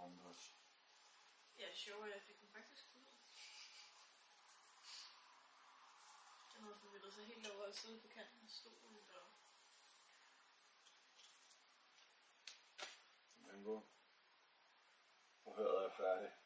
rundt os. Ja, sjovt, jeg fik den faktisk ud. Den havde forvildet sig helt over at sidde på kanten af stolen. Den går. Forhøret er færdig.